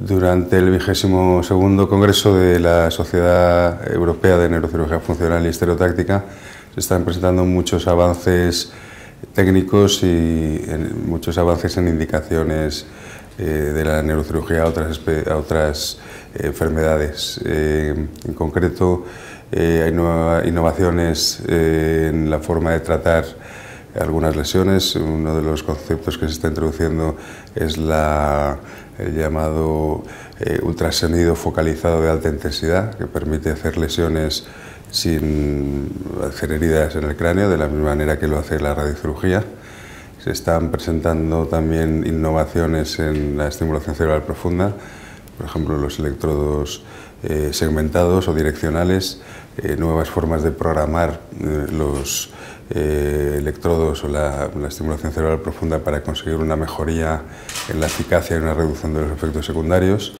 Durante el 22º Congreso de la Sociedad Europea de Neurocirugía Funcional y Estereotáctica se están presentando muchos avances técnicos y muchos avances en indicaciones de la neurocirugía a otras enfermedades. En concreto, hay nuevas innovaciones en la forma de tratar algunas lesiones. Uno de los conceptos que se está introduciendo es el llamado ultrasonido focalizado de alta intensidad, que permite hacer lesiones sin hacer heridas en el cráneo, de la misma manera que lo hace la radiocirugía. Se están presentando también innovaciones en la estimulación cerebral profunda, por ejemplo los electrodos segmentados o direccionales, nuevas formas de programar los electrodos o la estimulación cerebral profunda para conseguir una mejoría en la eficacia y una reducción de los efectos secundarios.